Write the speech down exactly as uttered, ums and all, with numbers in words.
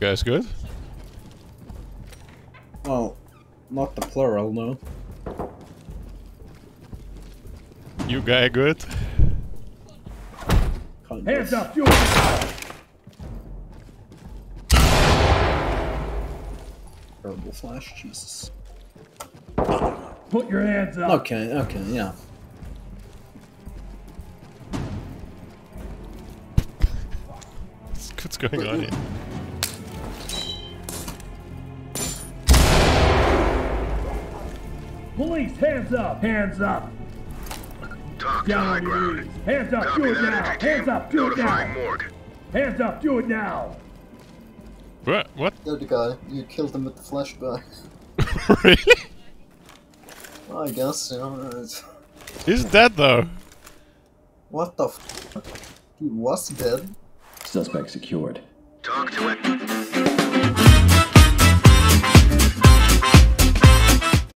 You guys good? Well, not the plural, no. You guy good? Can't Hands up, you! Terrible flash, Jesus. Put your hands up! Okay, okay, yeah. What's going on here? Police, hands up! Hands up! Talk down to high ground. Hands up, do it now! Hands up, do it now! Morgue. Hands up, do it now! What? What? There the guy. You killed him with the flashbang. Really? Well, I guess, yeah. Right. He's dead though. What the f***? He was dead. Suspect secured. Talk to it.